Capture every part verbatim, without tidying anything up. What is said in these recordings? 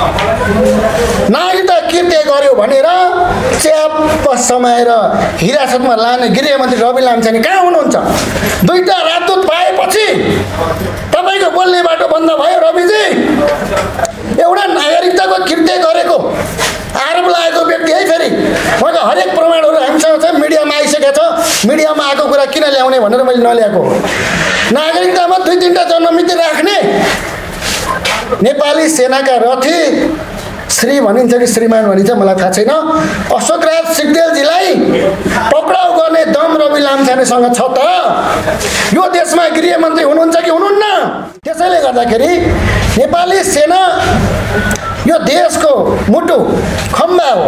नागरिकता कृत्य गर्यो भनेर च्याप समाएर हिरासतमा लाने गृहमन्त्री रवि लामिछाने कहाँ हुनुहुन्छ? दुईटा राजदूत पाएपछि तपाईको बोल्ने बाटो बन्द भयो रविजी। एउटा नागरिकताको कृत्य गरेको आरोप लागेको व्यक्ति है, फेरि उहाँको हरेक प्रमाणहरू हामीसँग छ, मिडियामा आइसकेको छ। मिडियामा आएको कुरा किन ल्याउने भनेर मैले नल्याएको। नागरिकतामा दुई तीनटा जन्ममिति राख्ने नेपाली सेनाका रथी श्री भनिन्छ कि श्रीमान भनिन्छ मलाई थाहा छैन, अशोक राज सिग्देलजीलाई पक्राउ गर्ने दम रवि लामिछानेसँग छ त? यो देशमा गृहमन्त्री हुनुहुन्छ कि हुनुहुन्न? त्यसैले गर्दाखेरि नेपाली सेना यो देशको मुटु खम्बा हो।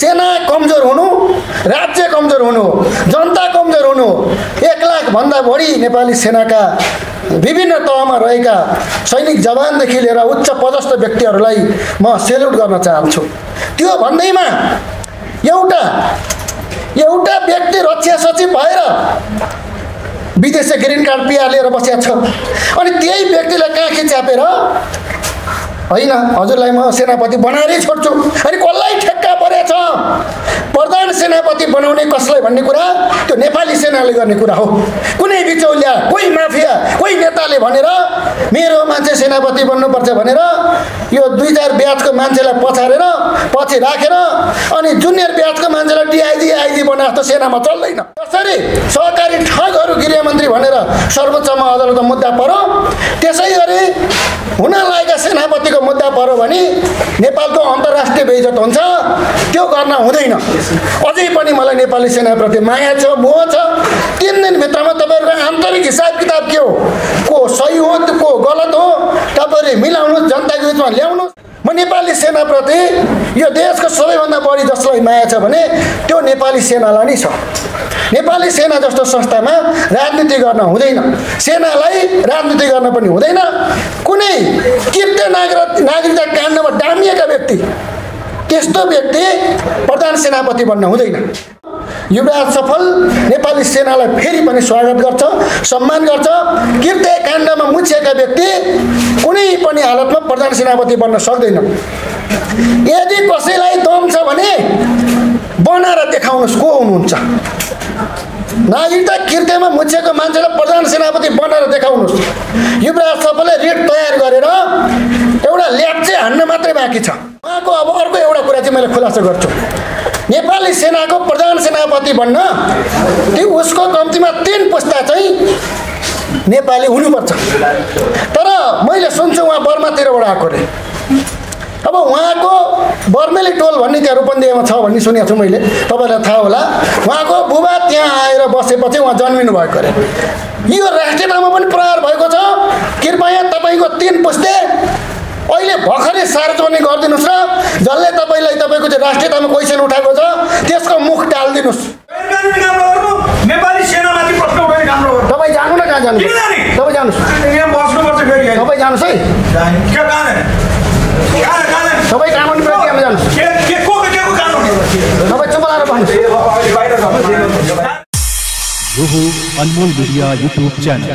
सेना कमजोर हुनु राज्य कमजोर हुनु जनता कमजोर हुनु। एक लाख भन्दा बढी नेपाली सेनाका विभिन्न तहमा रहेका सैनिक जवानदेखि लिएर उच्च पदस्थ व्यक्तिहरूलाई म सेल्युट गर्न चाहन्छु। त्यो भन्दैमा एउटा एउटा व्यक्ति रक्षा सचिव भएर विदेशी ग्रीन कार्ड पिआर लिएर बसेको छ, अनि त्यही व्यक्तिलाई काखी च्यापेर होइन हजुरलाई म सेनापति बनाएरै छोड्छु, अनि कसलाई ठेक्का परेछ? प्रधान सेनापति बनाउने कसलाई भन्ने कुरा त्यो नेपाली सेनाले गर्ने कुरा हो। कुनै बिचौलिया कोही माफिया कोही नेताले भनेर मेरो मान्छे सेनापति बन्नुपर्छ भनेर यो दुई चार ब्याचको मान्छेलाई पछारेर पछि राखेर अनि जुनियर ब्याचको मान्छेलाई डिआइजी आइजी बनाएको त सेनामा चल्दैन। त्यसरी सहकारी ठगहरू गृहमन्त्री भनेर सर्वोच्चमा अदालतमा मुद्दा पर्यो। त्यसै गरी हुन लागेका सेनापतिको मुद्दा पर्यो भने नेपालको अन्तर्राष्ट्रिय बेइज्जत हुन्छ। त्यो गर्न हुँदैन। अझै पनि मलाई नेपाली सेनाप्रति माया छ, मोह छ। तीन दिनभित्रमा तपाईहरुको आन्तरिक हिसाब किताब के हो, को सही हो को गलत हो तपाईहरुले मिलाउनुहोस्, जनताको बिचमा ल्याउनुहोस्। म नेपाली सेनाप्रति यो देशको सबैभन्दा बढी जसलाई माया छ भने त्यो नेपाली सेनालाई नै छ। नेपाली सेना जस्तो संस्थामा राजनीति गर्न हुँदैन, सेनालाई राजनीति गर्न पनि हुँदैन। कुनै कृत्य नागरिक नागरिकता काण्डमा डामिएका व्यक्ति त्यस्तो व्यक्ति प्रधान सेनापति बन्न हुँदैन। युवराज सफल नेपाली सेनालाई फेरि पनि स्वागत गर्छ, सम्मान गर्छ। कृत्य काण्डमा मुछिएका व्यक्ति कुनै पनि हालतमा प्रधान सेनापति बन्न सक्दैन। यदि कसैलाई दम छ भने बनाएर देखाउनुहोस् को हुनुहुन्छ। नागरिकता कृत्यमा मुछेको मान्छेलाई प्रधान सेनापति बनाएर देखाउनुहोस्। युवराज सफलले रिट तयार गरेर एउटा ल्याप्चे हान्न मात्रै बाँकी छ। उहाँको अब अर्को एउटा कुरा चाहिँ मैले खुलासा गर्छु। नेपाली सेनाको प्रधान सेनापति बन्न त्यो उसको कम्तीमा तीन पुस्ता चाहिँ नेपाली हुनुपर्छ। तर मैले सुन्छु उहाँ बर्मातिरबाट आएको रे। अब उहाँको बर्मेली टोल भन्ने त्यहाँ रूपन्देहीमा छ भन्ने सुनेको छु मैले, तपाईँलाई थाहा होला। उहाँको बुबा त्यहाँ आएर बसेपछि उहाँ जन्मिनु भएको अरे। यो राष्ट्रियतामा पनि प्रहार भएको छ। कृपया तपाईँको तीन पुस्ते अहिले भर्खरै सार्वजनिक गरिदिनुहोस् र जसले तपाईँलाई तपाईँको चाहिँ राष्ट्रियतामा क्वेसन उठाएको छ त्यसको मुख टालिदिनुहोस्। तपाईँ जानु न, कहाँ जानु? तपाईँ जानुहोस् तपाईँ जानुहोस् है सबै कानुन प्रक्रियामा जानुहोस्। के को के को कानुन सबै चुपलाएर भन्नुहोस्। यो हो अनमोल मिडिया युट्युब च्यानल।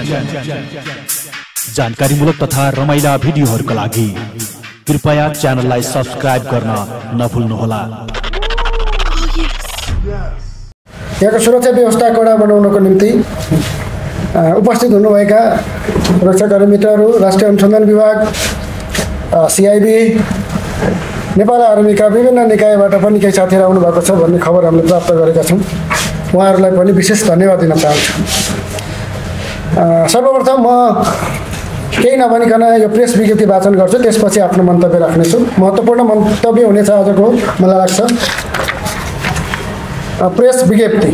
जानकारीमूलक तथा रमाइला भिडियोहरूका लागि कृपया च्यानललाई सब्स्क्राइब गर्न नभुल्नुहोला। यहाँको सुरक्षा व्यवस्था कडा बनाउनको निम्ति उपस्थित हुनुभएका रक्षाकर्मी मित्रहरू, राष्ट्रिय अनुसन्धान विभाग, सिआइबी, नेपाल आर्मीका विभिन्न निकायबाट पनि केही साथीहरू आउनुभएको छ भन्ने खबर हामीले प्राप्त गरेका छौँ। उहाँहरूलाई पनि विशेष धन्यवाद दिन चाहन्छु। सर्वप्रथम म केही नभनिकन यो प्रेस विज्ञप्ति वाचन गर्छु, त्यसपछि आफ्नो मन्तव्य राख्नेछु। महत्त्वपूर्ण मन्तव्य हुनेछ आजको, मलाई लाग्छ। प्रेस विज्ञप्ति।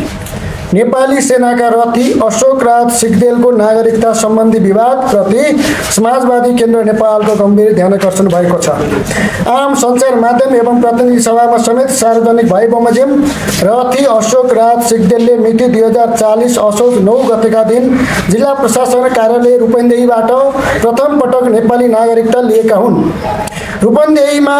नेपाली सेनाका रथी अशोक राज सिग्देलको नागरिकता सम्बन्धी विवादप्रति समाजवादी केन्द्र नेपालको गम्भीर ध्यानकर्षण भएको छ। आम सञ्चार माध्यम एवं प्रतिनिधि सभामा समेत सार्वजनिक भए बमोजिम रथी अशोक राज सिग्देलले मिति दुई हजार चालिस असोज नौ गतेका दिन जिल्ला प्रशासन कार्यालय रूपन्देहीबाट प्रथम पटक नेपाली नागरिकता लिएका हुन्। रूपन्देहीमा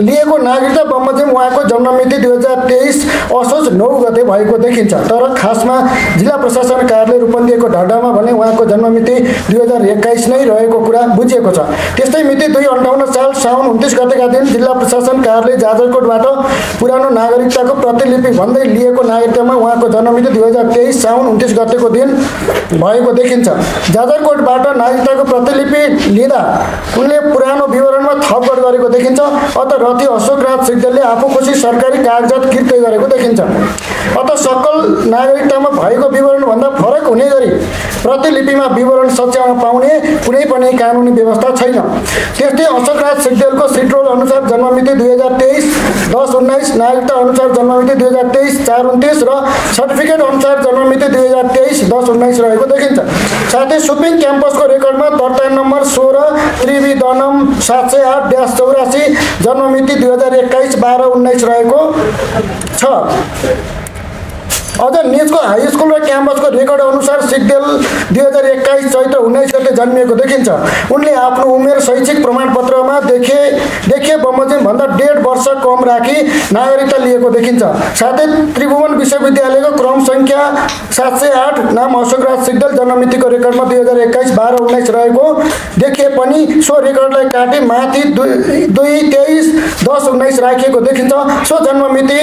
लिएको नागरिकता बमोजिम उहाँको जन्ममिति दुई हजार तेईस असोज नौ गते भएको देखिन्छ। तर खासमा जिल्ला प्रशासन कार्यालय रूपन्देहीको ढडमा भने उहाँको जन्ममिति दुई हजार एक्काइस नै रहेको कुरा बुझिएको छ। त्यस्तै मिति दुई अन्ठाउन्न साल साउन उन्तिस गतेका दिन जिल्ला प्रशासन कार्यालय जाजरकोटबाट पुरानो नागरिकताको प्रतिलिपि भन्दै लिएको नागरिकतामा उहाँको जन्ममिति दुई हजार तेईस साउन उन्तिस गतेको दिन भएको देखिन्छ। जाजरकोटबाट नागरिकताको प्रतिलिपि लिँदा उनले पुरानो विवरणमा थपगड गरेको देखिन्छ। अत रथी अशोक राज सिग्देलले आफू खुसी सरकारी कागजात किर्दै गरेको देखिन्छ। अत सकल नागरिकतामा भएको विवरणभन्दा फरक हुने गरी प्रतिलिपिमा विवरण सच्याउन पाउने कुनै पनि कानुनी व्यवस्था छैन। त्यस्तै अशोक राज सिग्देलको सिट्रोल अनुसार जन्ममिति दुई हजार तेईस दस उन्नाइस नागरिकता अनुसार जन्ममिति दुई हजार तेईस चार उन्तिस र सर्टिफिकेट अनुसार जन्ममिति दुई हजार तेईस दस उन्नाइस रहेको देखिन्छ। साथै सुपिङ क्याम्पसको रेकर्डमा दर्ता नम्बर सोह्र त्रिविदनम सात सय आठ ड्यास चौरासी जन्ममिति दुई हजार एक्काइस बाह्र उन्नाइस रहेको छ। अझ निजको हाई स्कुल र क्याम्पसको रेकर्ड अनुसार सिग्देल दुई हजार एक्काइस चैत्र उन्नाइस गते जन्मिएको देखिन्छ। उनले आफ्नो उमेर शैक्षिक प्रमाणपत्रमा देखे देखे बमोजिम भन्दा डेढ वर्ष कम राखी नागरिकता लिएको देखिन्छ। साथै त्रिभुवन विश्वविद्यालयको क्रम सङ्ख्या सात सय आठ नाम अशोक राज सिग्देल जन्ममितिको रेकर्डमा दुई हजार एक्काइस बाह्र उन्नाइस रहेको देखे पनि सो रेकर्डलाई काटी माथि दुई दुई तेइस दस उन्नाइस राखिएको देखिन्छ। सो जन्ममिति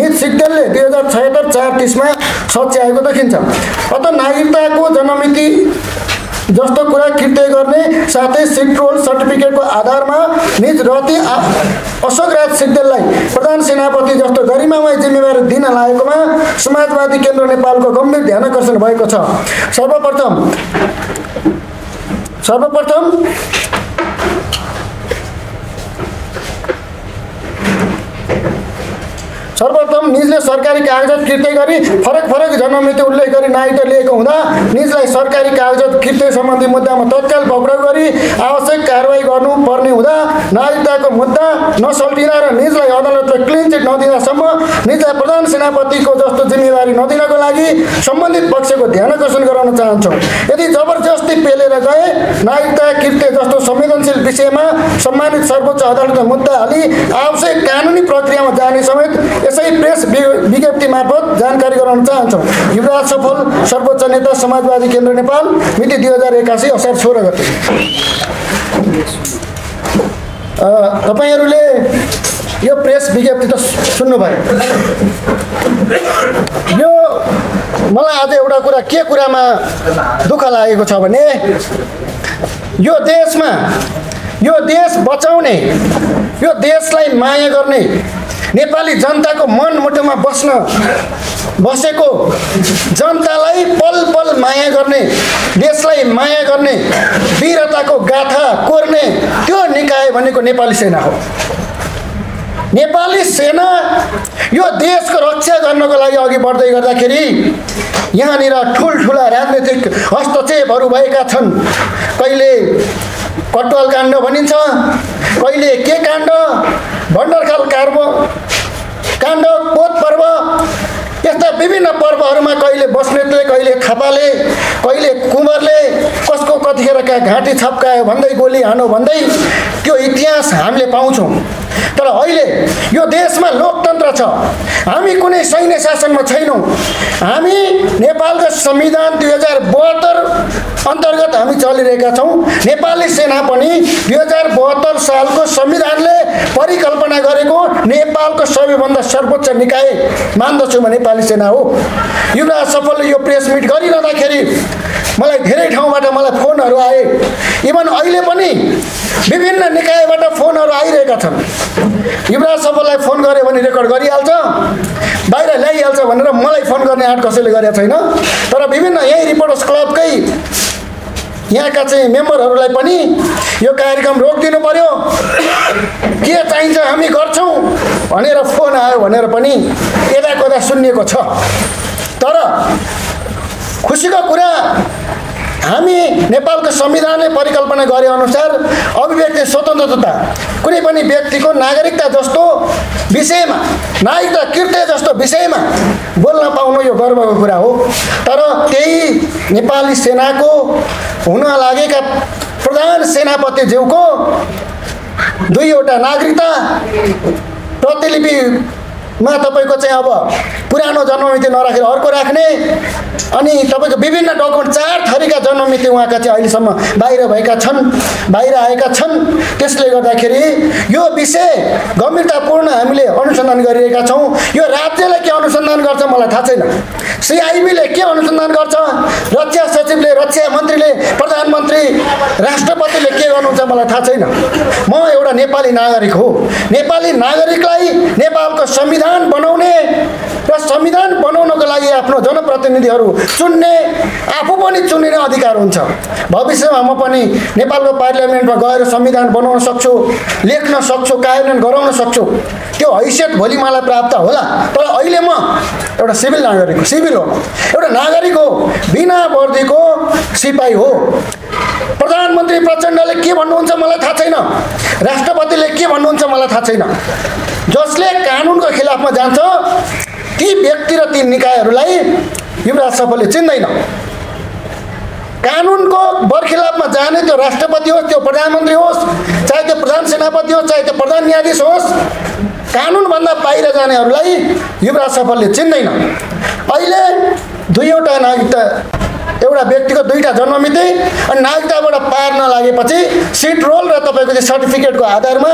निज सिग्देलले दुई हजार छयत्तर चार त्यसमा सच्याएको देखिन्छ। अत नागरिकताको जन्ममिति जस्तो कुरा किर्दै गर्ने साथै सिट्रोल सर्टिफिकेटको आधारमा निज रति अशोक राज सिग्देललाई प्रधान सेनापति जस्तो गरिमामय जिम्मेवारी दिन लागेकोमा समाजवादी केन्द्र नेपालको गम्भीर ध्यान आकर्षण भएको छ। सर्वप्रथम सर्वप्रथम सर्वप्रथम निजले सरकारी कागजात किर्दै गरी फरक फरक जन्ममिति उल्लेख गरी नागरिकता लिएको हुँदा निजलाई सरकारी कागजात किर्दै सम्बन्धी मुद्दामा तत्काल पक्राउ गरी आवश्यक कारवाही गर्नुपर्ने हुँदा नागरिकताको मुद्दा नसल्टिँदा र निजलाई अदालतले क्लिन चिट नदिँदासम्म निजलाई प्रधान सेनापतिको जस्तो जिम्मेवारी नदिनको लागि सम्बन्धित पक्षको ध्यान आकर्षण गराउन चाहन्छु। यदि जबरजस्ती पेलेर गए नागरिकता किर्दै जस्तो संवेदनशील विषयमा सम्मानित सर्वोच्च अदालतको मुद्दा हाली आवश्यक कानुनी प्रक्रियामा जाने समेत यसै प्रेस विज्ञप्ति मार्फत जानकारी गराउन चाहन्छौँ। युवराज सफल सर्वोच्च नेता समाजवादी केन्द्र नेपाल मिति दुई हजार एक्कासी असार सोह्र गते। तपाईहरूले यो प्रेस विज्ञप्ति त सुन्नुभयो। यो मलाई आज एउटा कुरा के कुरामा दुःख लागेको छ भने यो देशमा यो देश बचाउने यो देशलाई माया गर्ने नेपाली जनताको मनमुटुमा बस्न बसेको जनतालाई पल पल माया गर्ने देशलाई माया गर्ने वीरताको गाथा कोर्ने त्यो निकाय भनेको नेपाली सेना हो। नेपाली सेना यो देशको रक्षा गर्नको लागि अघि बढ्दै गर्दाखेरि यहाँनिर ठुल्ठुला राजनीतिक हस्तक्षेपहरू भएका छन्। कहिले कटवाल काण्ड भनिन्छ, कहिले के काण्ड, भण्डारखाल कार्व काण्ड, पोत पर्व, यस्ता विभिन्न पर्वहरूमा कहिले बस्नेतले, कहिले थापाले, कहिले कुँवरले कसको कतिखेरका घाँटी छप्कायो भन्दै गोली हानो भन्दै त्यो इतिहास हामीले पाउँछौँ। तर अहिले यो देशमा लोकतन्त्र छ, हामी कुनै सैन्य शासनमा छैनौँ। हामी नेपालको संविधान दुई हजार बहत्तर अन्तर्गत हामी चलिरहेका छौँ। नेपाली सेना पनि दुई हजार बहत्तर सालको संविधानले परिकल्पना गरेको नेपालको सबैभन्दा सर्वोच्च निकाय मान्दछु म नेपाली सेना हो। युवराज सफलले यो प्रेस मिट गरिरहँदाखेरि मलाई धेरै ठाउँबाट मलाई फोनहरू आए, इभन अहिले पनि विभिन्न निकायबाट फोनहरू आइरहेका छन्। युवराज सफललाई फोन गऱ्यो भने रेकर्ड गरिहाल्छ, बाहिर ल्याइहाल्छ भनेर मलाई फोन गर्ने आँट कसैले गरेको छैन। तर विभिन्न यही रिपोर्टर्स क्लबकै यहाँका चाहिँ मेम्बरहरूलाई पनि यो कार्यक्रम रोकिदिनु पर्यो, के चाहिन्छ हामी गर्छौँ भनेर फोन आयो भनेर पनि यताकता सुनिएको छ। तर खुसीको कुरा हामी नेपालको संविधानले परिकल्पना गरे अनुसार अभिव्यक्ति स्वतन्त्रता कुनै पनि व्यक्तिको नागरिकता जस्तो विषयमा नागरिकता किर्दै जस्तो विषयमा बोल्न पाउनु यो गर्वको कुरा हो। तर त्यही नेपाली सेनाको हुन लागेका प्रधान सेनापति ज्यूको दुईवटा नागरिकता प्रतिलिपि मा तपाईको चाहिँ अब पुरानो जन्ममिति नराखेर अर्को राख्ने अनि तपाईको विभिन्न डकुमेन्ट चार थरीका जन्ममिति उहाँका चाहिँ अहिले सम्म बाहिर भएका छन् बाहिर आएका छन्। त्यसले गर्दाखेरि यो विषय गम्भीरतापूर्ण हामीले अनुसन्धान गरिरहेका छौं। यो राज्यले के अनुसन्धान गर्छ मलाई थाहा छैन, सीआईबीले के अनुसन्धान गर्छ, रक्षा सचिवले रक्षा मन्त्रीले प्रधानमन्त्री राष्ट्रपतिले के गर्नुहुन्छ मलाई थाहा छैन। म एउटा नेपाली नागरिक हो, नेपाली नागरिकलाई नेपालको संविधान बनाउने र संविधान बनाउनको लागि आफ्नो जनप्रतिनिधिहरू चुन्ने आफू पनि चुनिने अधिकार हुन्छ। भविष्यमा म पनि नेपालको पार्लियामेन्टमा गएर संविधान बनाउन सक्छु, लेख्न सक्छु, कार्यान्वयन गराउन सक्छु। त्यो हैसियत भोलि मलाई प्राप्त होला, तर अहिले म एउटा सिभिल नागरिक हो, सिभिल हो, एउटा नागरिक हो, बिना वर्दीको सिपाही हो। प्रधानमन्त्री प्रचण्डले के भन्नुहुन्छ मलाई थाहा छैन, राष्ट्रपतिले के भन्नुहुन्छ मलाई थाहा छैन। जसले कानुनको खिलाफमा जान्छ ती व्यक्ति र ती निकायहरूलाई युवराज सफलले चिन्दैन। कानुनको बरखिलाफमा जाने त्यो राष्ट्रपति होस्, त्यो प्रधानमन्त्री होस्, चाहे त्यो प्रधान सेनापति होस्, चाहे त्यो प्रधान न्यायाधीश होस्, कानुनभन्दा बाहिर जानेहरूलाई युवराज सफलले चिन्दैन। अहिले दुईवटा नागरिकता, एउटा व्यक्तिको दुईटा जन्ममिति अनि नागरिकताबाट पार नलागेपछि सिट रोल र तपाईको चाहिँ सर्टिफिकेटको आधारमा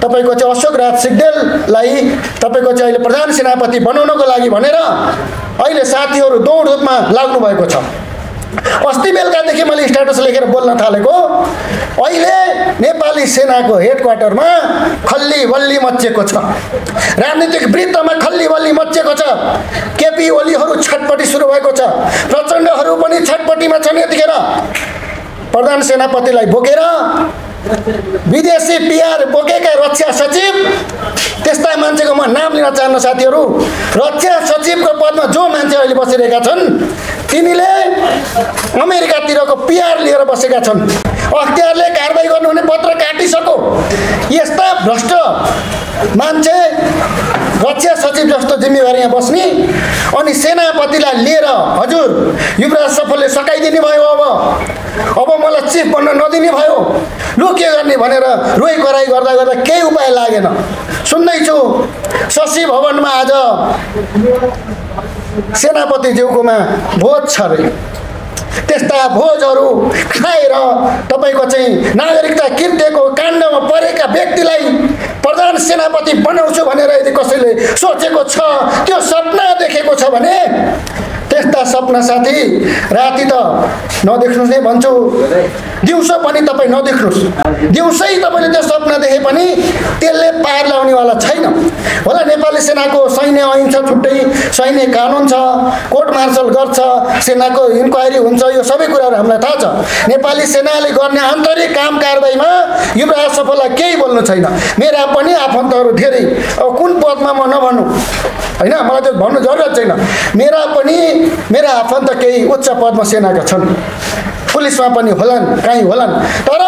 तपाईको चाहिँ अशोक राज सिग्देललाई तपाईको चाहिँ अहिले प्रधान सेनापति बनाउनको लागि भनेर अहिले साथीहरू दौडधूपमा लाग्नु भएको छ। अस्ति बेलुकादेखि मैले स्ट्याटस लेखेर बोल्न थालेको, अहिले नेपाली सेनाको हेडक्वार्टरमा खल्ली बल्ली मचिएको छ, राजनीतिक वृत्तमा खल्ली बल्ली मचिएको छ, केपी ओलीहरू छटपटी सुरु भएको छ, प्रचण्डहरू पनि छटपटीमा छन्। यतिखेर प्रधान सेनापतिलाई बोकेर विदेशी पिआर बोकेका रक्षा सचिव, त्यस्ता मान्छेको म नाम लिन चाहन्न साथीहरू, रक्षा सचिवको पदमा जो मान्छे अहिले बसिरहेका छन् तिनीले अमेरिकातिरको पिआर लिएर बसेका छन्। अख्तियारले कारबाही गर्नुहुने पत्र काटिसक्यो। यस्ता भ्रष्ट मान्छे रक्षा सचिव जस्तो जिम्मेवारीमा बस्ने अनि सेनापतिलाई लिएर हजुर युवराज सफलले सकाइदिने भयो, अब अब मलाई चिफ बन्न नदिने भयो, लु के गर्ने भनेर रोइ कराई गर्दा गर्दा केही उपाय लागेन। सुन्दैछु शशि भवनमा आज सेनापति ज्यूकोमा भोज छ रे, त्यस्ता भोजहरू खाएर तपाईको चाहिँ नागरिकता किर्दिएको काण्डमा परेका व्यक्तिलाई प्रधान सेनापति बनाउँछु भनेर यदि कसैले सोचेको छ, त्यो सपना देखेको छ भने त्यस्ता सपना साथी राति त नदेख्नुस् नै भन्छु, दिउँसो पनि तपाईँ नदेख्नुस्। दिउँसै तपाईँले त्यो सपना देखे पनि त्यसले पार लाउनेवाला छैन होला। नेपाली सेनाको सैन्य ऐन छ, छुट्टै सैन्य कानुन छ, कोर्ट मार्सल गर्छ, सेनाको इन्क्वायरी हुन्छ, यो सबै कुराहरू हामीलाई थाहा छ। नेपाली सेनाले गर्ने आन्तरिक काम कारबाहीमा युवराज सफललाई केही बोल्नु छैन। मेरा पनि आफन्तहरू धेरै, अब कुन पदमा म नभन्नु होइन, मलाई त्यो भन्नु जरुरत छैन। मेरा पनि मेरा आफन्त केही उच्च पदमा सेनाका छन्, पुलिसमा पनि होलान्, कहीँ होलान्, तर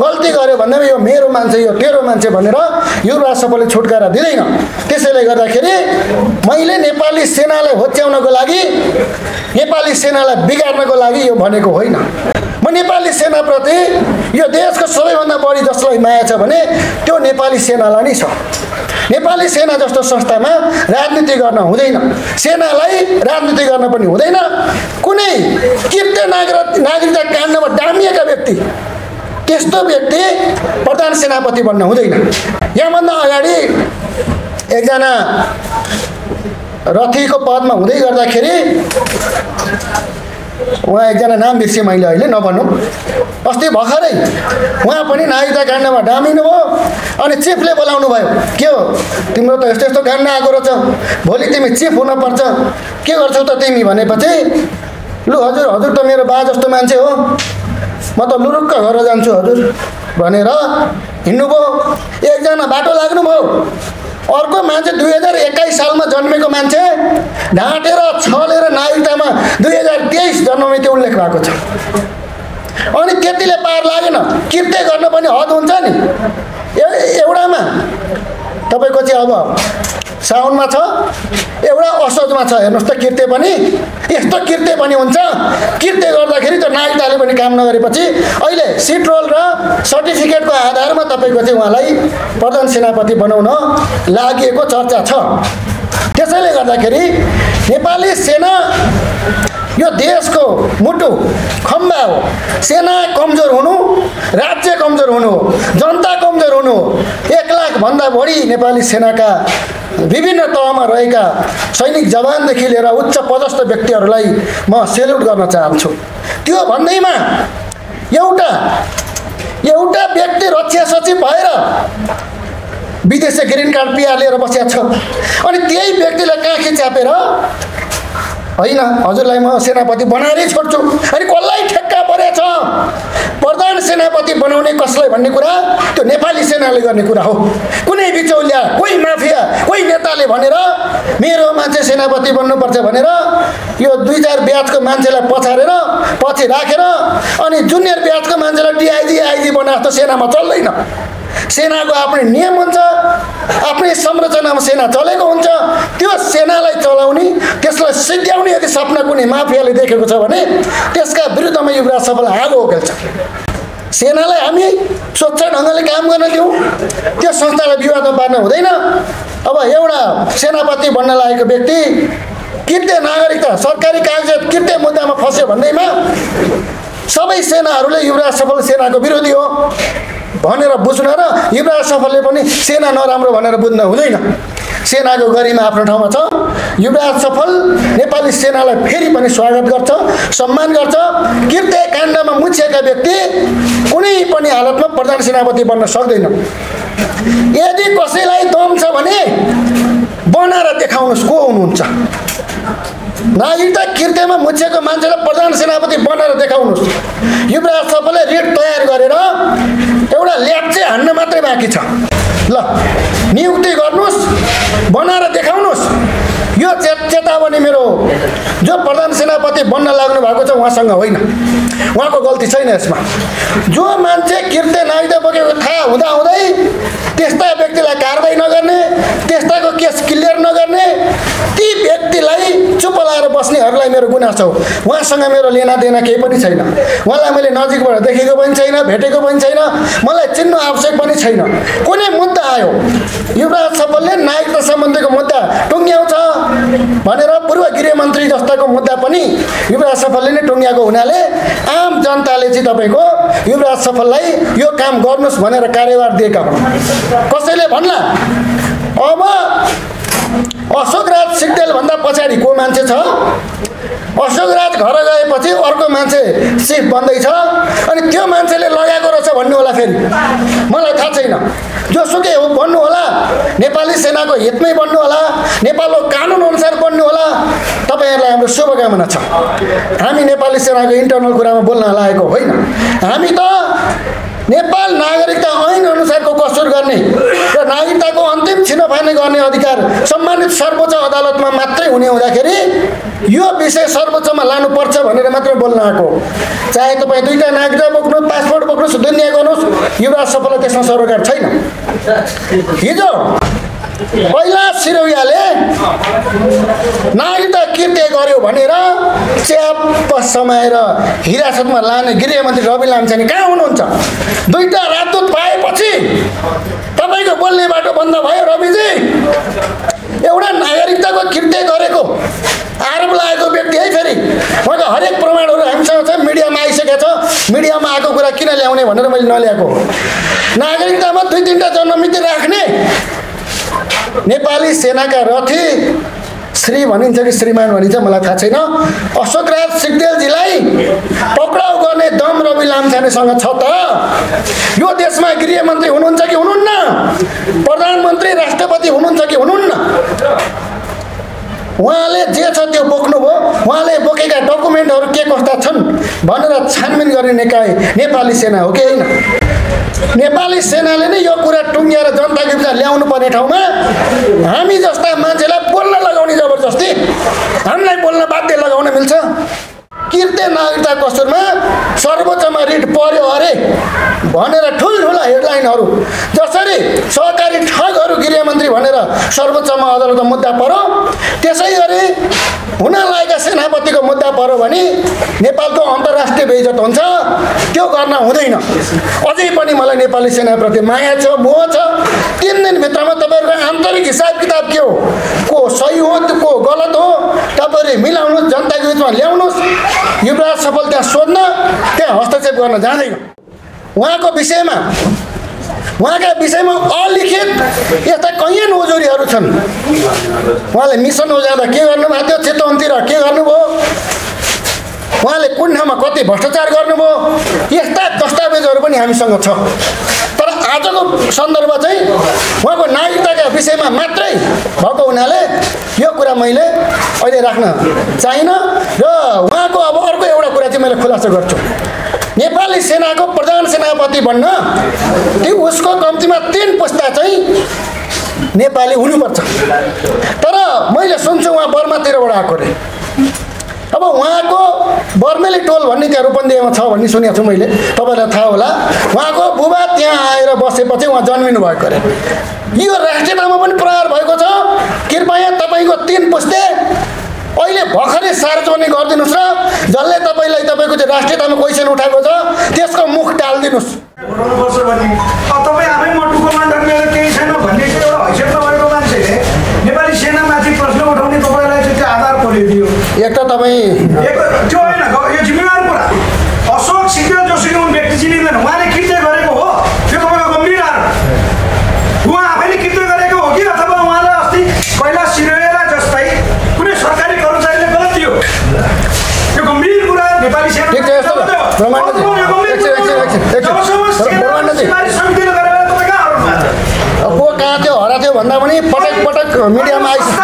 गल्ती गर्यो भन्दा यो मेरो मान्छे यो तेरो मान्छे भनेर युवराज सफलले छुटकारा दिँदैन। त्यसैले गर्दाखेरि मैले नेपाली सेनालाई होच्याउनको लागि, नेपाली सेनालाई बिगार्नको लागि यो भनेको होइन। म नेपाली सेनाप्रति, यो देशको सबैभन्दा बढी जसलाई माया छ भने त्यो नेपाली सेनालाई नै छ। नेपाली सेना जस्तो संस्थामा राजनीति गर्न हुँदैन, सेनालाई राजनीति गर्न पनि हुँदैन। कुनै कृत्य नागरिक नागरिकता काण्डमा डामिएका व्यक्ति, त्यस्तो व्यक्ति प्रधान सेनापति बन्न हुँदैन। यहाँभन्दा अगाडि एकजना रथीको पदमा हुँदै गर्दाखेरि उहाँ एकजना नाम बिर्सेँ मैले, अहिले नभनौँ, अस्ति भर्खरै उहाँ पनि नागरिकता काण्डमा डामिनु भयो अनि चिफले बोलाउनु भयो, के हो तिम्रो त यस्तो यस्तो काण्ड आएको रहेछ, भोलि तिमी चिफ हुनुपर्छ, के गर्छौ त तिमी भनेपछि लु हजुर हजुर त मेरो बा जस्तो मान्छे हो, म त लुरुक्क घर जान्छु हजुर भनेर हिँड्नुभयो। एकजना बाटो लाग्नुभयो, अर्को मान्छे दुई हजार एक्काइस सालमा जन्मेको मान्छे ढाँटेर छलेर नागरिकतामा दुई हजार तेइस जन्ममिति उल्लेख भएको छ। अनि त्यतिले पार लागेन, कृत्य गर्न पनि हद हुन्छ नि। एउटामा तपाईँको चाहिँ अब साउनमा छ, एउटा असोजमा छ, हेर्नुहोस् त कृत्य पनि, यस्तो कृत्य पनि हुन्छ। कृत्य गर्दाखेरि त नागरिकताले पनि काम नगरेपछि अहिले सिट रोल र सर्टिफिकेटको आधारमा तपाईँको चाहिँ उहाँलाई प्रधान सेनापति बनाउन लागेको चर्चा छ। त्यसैले गर्दाखेरि नेपाली सेना यो देशको मुटु खम्बा हो। सेना कमजोर हुनु राज्य कमजोर हुनु जनता कमजोर हुनु एक लाख भन्दा बढी नेपाली सेनाका विभिन्न तहमा रहेका सैनिक जवानदेखि लिएर उच्च पदस्थ व्यक्तिहरूलाई म सेल्युट गर्न चाहन्छु। त्यो भन्दैमा एउटा एउटा व्यक्ति रक्षा सचिव भएर विदेशी ग्रीन कार्ड पिआर लिएर बसेको छ, अनि त्यही व्यक्तिलाई काखी च्यापेर होइन हजुरलाई म सेनापति बनाएरै छोड्छु, अनि कसलाई ठेक्का परेछ? प्रधान सेनापति बनाउने कसलाई भन्ने कुरा त्यो नेपाली सेनाले गर्ने कुरा हो। कुनै बिचौलिया कोही माफिया कोही नेताले भनेर मेरो मान्छे सेनापति बन्नुपर्छ भनेर यो दुई चार ब्याचको मान्छेलाई पछारेर पछि राखेर अनि जुनियर ब्याचको मान्छेलाई डिआइजी आइजी बनाएको सेनामा चल्दैन। सेनाको आफ्नै नियम हुन्छ, आफ्नै संरचनामा सेना चलेको हुन्छ। त्यो सेनालाई चलाउने त्यसलाई सिध्याउने यदि सपना कुनै माफियाले देखेको छ भने त्यसका विरुद्धमा युवराज सफल आगो उकेल्छ। सेनालाई हामी स्वच्छ ढङ्गले काम गर्न दिउँ, त्यो संस्थालाई विवादमा पार्न हुँदैन। अब एउटा सेनापति बन्न लागेको व्यक्ति कृत्य नागरिकता सरकारी कागजात कृत्य मुद्दामा फस्यो भन्दैमा सबै सेनाहरूले युवराज सफल सेनाको विरोधी हो भनेर बुझ्न र युवराज सफलले पनि सेना नराम्रो भनेर बुझ्न हुँदैन। सेनाको गरिमा आफ्नो ठाउँमा छ। युवराज सफल नेपाली सेनालाई फेरि पनि स्वागत गर्छ, सम्मान गर्छ। कृत्य काण्डमा मुछिएका व्यक्ति कुनै पनि हालतमा प्रधान सेनापति बन्न सक्दैन। यदि कसैलाई दम छ भने बनाएर देखाउनुहोस् को हुनुहुन्छ। नागरिकता कृत्यमा मुछेको मान्छेलाई प्रधान सेनापति बनाएर देखाउनुहोस्। युवराज सफलले रिट तयार गरेर एउटा ल्याप्चे हान्न मात्रै बाँकी छ। ल नियुक्ति गर्नुहोस्, बनाएर देखाउनुहोस्। यो चेतावनी मेरो जो प्रधान सेनापति बन्न लाग्नु भएको छ उहाँसँग होइन, उहाँको गल्ती छैन यसमा। जो मान्छे कृत्य नागरिकता बोकेको थाहा हुँदा हुँदै त्यस्ता व्यक्तिलाई कारबाही नगर्ने, त्यस्ताको केस क्लियर नगर्ने, ती व्यक्तिलाई चुप लाएर बस्नेहरूलाई मेरो गुनासो हो। उहाँसँग मेरो लेनादेना केही पनि छैन, उहाँलाई मैले नजिकबाट देखेको पनि छैन, भेटेको पनि छैन, मलाई चिन्नु आवश्यक पनि छैन। कुनै मुद्दा आयो युवराज सफलले नागरिकता सम्बन्धीको मुद्दा टुङ्ग्याउँछ भनेर पूर्व गृहमन्त्री जस्ताको मुद्दा पनि युवराज सफलले नै टुङ्ग्याएको हुनाले आम जनताले चाहिँ तपाईँको युवराज सफललाई यो काम गर्नुहोस् भनेर कार्यभार दिएका हुन्। कसैले भन्ला अब अशोक राज सिग्देल भन्दा पछाडि को मान्छे छ? अशोक राज घर गएपछि अर्को मान्छे सिफ बन्दैछ अनि त्यो मान्छेले लगाएको रहेछ भन्नु होला। फेरि मलाई थाहा छैन, जोसुकै हो भन्नु होला, नेपाली सेनाको हितमै बन्नु होला, नेपालको कानुन अनुसार बन्नु होला। तपाईँहरूलाई हाम्रो शुभकामना छ। हामी नेपाली सेनाको इन्टरनल कुरामा बोल्न लागेको होइन। हामी त नेपाल नागरिकता ऐन अनुसारको कसुर गर्ने र नागरिकताको अन्तिम छिनोफानी गर्ने अधिकार सम्मानित सर्वोच्च अदालतमा मात्रै हुने हुँदाखेरि यो विषय सर्वोच्चमा लानुपर्छ भनेर मात्रै बोल्न आएको। चाहे तपाईँ दुईवटा नागरिकता बोक्नुहोस्, पासपोर्ट बोक्नुहोस्, दुनिया गर्नुहोस्, युवराज सफललाई त्यसमा सरोकार छैन। हिजो पहिला सिरौयाले नागरिकता कृत्य गर्यो भनेर च्याप समाएर हिरासतमा लाने गृहमन्त्री रवि लामिछाने कहाँ हुनुहुन्छ? दुईटा राजदूत पाएपछि तपाईँको बोल्ने बाटो बन्द भयो। रविजी, एउटा नागरिकताको कृत्य गरेको आरोप लागेको व्यक्ति है, फेरि उहाँको हरेक प्रमाणहरू हामीसँग छ, मिडियामा आइसकेको छ। मिडियामा आएको कुरा किन ल्याउने भनेर मैले नल्याएको। नागरिकतामा दुई तिनवटा जन्ममिति राख्ने, नेपाली सेनाका रथी श्री भनिन्छ कि श्रीमान भनिन्छ मलाई थाहा छैन, अशोक राज सिग्देलजीलाई पक्राउ गर्ने दम रवि लामिछानेसँग छ त? यो देशमा गृहमन्त्री हुनुहुन्छ कि हुनुहुन्न? प्रधानमन्त्री राष्ट्रपति हुनुहुन्छ कि हुनुहुन्न? उहाँले जे छ त्यो बोक्नुभयो, उहाँले बोकेका डकुमेन्टहरू के कस्ता छन् भनेर छानबिन गर्ने निकाय नेपाली सेना हो कि होइन? नेपाली सेनाले नै यो कुरा टुङ्ग्याएर जनताको बिचमा ल्याउनु पर्ने ठाउँमा हामी जस्ता मान्छेलाई बोल्न लगाउने जबरजस्ती, हामीलाई बोल्न बाध्य लगाउन मिल्छ? कृत्य नागरिकता कसुरमा सर्वोच्चमा रिट पर्यो अरे भनेर ठुलठुला हेडलाइनहरु जसरी सहकारी ठगहरु गृहमन्त्री भनेर सर्वोच्चमा अदालतमा मुद्दा पर्यो त्यसै गरी हुन लागेका सेनापतिको मुद्दा पर्यो भने नेपालको अन्तर्राष्ट्रिय बेइज्जत हुन्छ। त्यो गर्न हुँदैन। अझै पनि मलाई नेपाली सेनाप्रति माया छ, मोह छ। तीन दिन भित्रमा तपाईहरुको आन्तरिक हिसाब किताब के हो, को सही हो को गलत हो तपाईहरुले मिलाउनुस्, जनताको बीचमा ल्याउनुस्। युवराज सफल त्यहाँ सोध्न त्यहाँ हस्तक्षेप गर्न जाँदैन। वहाँको विषयमा वहाँका विषयमा अलिखित यस्ता कैयन नोजुरीहरू छन्। उहाँले मिसनमा जाँदा के गर्नुभएको थियो, चितवनतिर के गर्नुभयो, उहाँले कुन ठाउँमा कति भ्रष्टाचार गर्नुभयो, यस्ता दस्तावेजहरू पनि हामीसँग छ। तर आजको सन्दर्भ चाहिँ उहाँको नागरिकताका विषयमा मात्रै भएको हुनाले यो कुरा मैले अहिले राख्न चाहन्न र उहाँको अब अर्को एउटा कुरा चाहिँ मैले खुलासा गर्छु। नेपाली सेनाको प्रधान सेनापति बन्न त्यो उसको कम्तीमा तीन पुस्ता चाहिँ नेपाली हुनुपर्छ। तर मैले सुन्छु उहाँ बर्मातिरबाट आएको रे। अब उहाँको बर्मेली टोल भन्ने त्यहाँ रूपन्देहीमा छ भन्ने सुनेको छु मैले, तपाईँलाई थाहा होला। उहाँको बुबा त्यहाँ आएर बसेपछि उहाँ जन्मिनु भएको अरे। यो राष्ट्रियतामा पनि प्रहार भएको छ। कृपया तपाईँको तीन पुस्ते अहिले भर्खरै सार्वजनिक गरिदिनुस् र जसले तपाईलाई तपाईको चाहिँ राष्ट्रियतामा क्वेसन उठाएको छ त्यसको मुख टाल्दिनुस्। तपाईँ आफै मटु कमान्डर मेरो केही छैन भन्ने चाहिँ एउटा हैसियत नभएको मान्छेले नेपाली सेनामाथि प्रश्न उठाउने तपाईँलाई चाहिँ आधार खोलिदियो। एक त तपाईँ त्यो होइन, यो जिम्मेवार कुरा। अशोक सिग्देल जोशी हुन् व्यक्ति चिनिँदैन, उहाँले कृत्य गरेको हो, त्यो तपाईँको गम्भीर आरोप। उहाँ आफैले कृत्य गरेको हो कि अथवा उहाँलाई अस्ति कैलाश सिरेला जस्तै कुनै सरकारी कर्मचारीले गलत दियो, त्यो गम्भीर कुरा नेपाली सेना को कहाँ थियो हरा थियो भन्दा पनि पटक पटक मिडियामा आइसक्यो।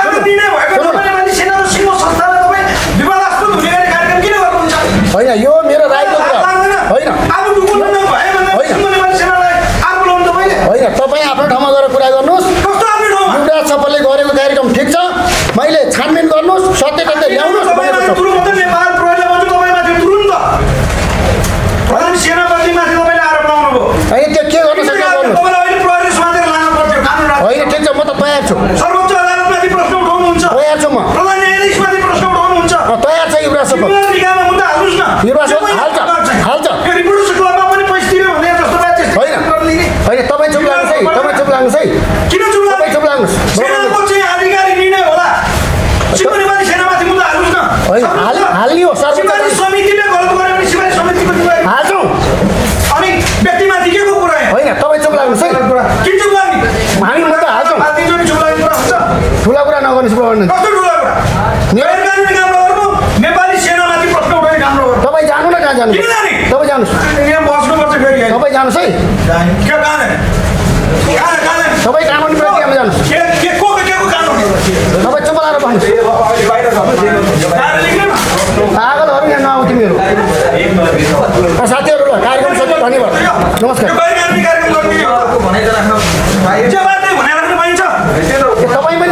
होइन यो मेरो राईको कुरा होइन होइन तपाईँ आफ्नो ठाउँमा गएर कुरा गर्नुहोस्। युवराज सफलले गरेको कार्यक्रम ठिक छ, मैले छानबिन गर्नुहोस्, सत्य कतै ल्याउनुहोस् भनेको छ। त्यो के गर्नु सक्नु होइन, ठिक छ, म त तयार छु। सर्वोच्च अदालतमाथि प्रश्न उठाउनुहुन्छ, तयार छु म। प्रधान न्यायाधीशमाथि प्रश्न उठाउनुहुन्छ, तयार छ। युवराज सफल निकायमा मुद्दा हाल्नुस् न। युवराज सफल हाल्छ हाल्छ यो रिपोर्टर्स क्लबमा पनि पैसा तिर्यो भने जस्तो बात त्यस्तो होइन होइन तपाईँ चुप लाग्नुहोस् है, तपाईँ चुप लाग्नुहोस् है। किन चुप लाग्नुहोस्, चुप लाग्नुहोस्। सेनाको चाहिँ आधिकारिक निर्णय होला। सिमानी सेनामाथि मुद्दा हाल्नुस् न। होइन हाल हालियो सर्वोच्च समितिले गलत गर्यो भने सिमानी समितिको जिम्मेवारी हाल्छौ अनि व्यक्तिमाथि के को कुरा होइन। तपाईँ चुप लाग्नुहोस् है। किन चुप लाग्नु, हामी ठुला कुरा नगर्नुहोस्। नेपाली सेनामाथि प्रश्न उठाउने काम गर्नु तपाईँ जानु न, कहाँ जानु तपाईँ जानुहोस्, तपाईँ जानुहोस् है। तपाईँ कानुन प्रक्रियामा जानुहोस्, तपाईँ चुप लाएर बस्नुहोस्। पागलहरू यहाँ नआउ तिमीहरू। साथीहरू ल कार्यक्रम सक्यो, धन्यवाद, नमस्कार। तपाईँ पनि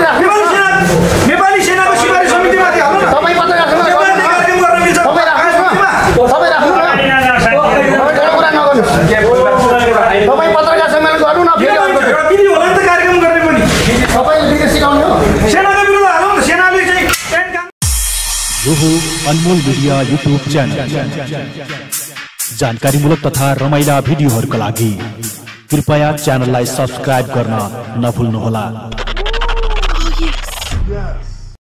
राख्नु नेपाली सेनाको सिमारी समितिमाथि हाल्नु न। तपाईँ मात्र राख्नु न, तपाईँ राख्नु न, तपाईँ राख्नु न, तपाईँ ठुलो कुरा नगर्नु। तपाईँ पत्रकार सम्मेलन गर्नु न, फेरि विधि होला नि त कार्यक्रम गर्ने पनि। तपाईँले विधि सिकाउने हो, सेनाको विरुद्ध हालौँ न। सेनाले चाहिँ यो हो अनमोल मिडिया युट्युब च्यानल। जानकारीमूलक तथा रमाइला भिडियोहरूका लागि कृपया च्यानललाई सब्स्क्राइब गर्न नभुल्नुहोला।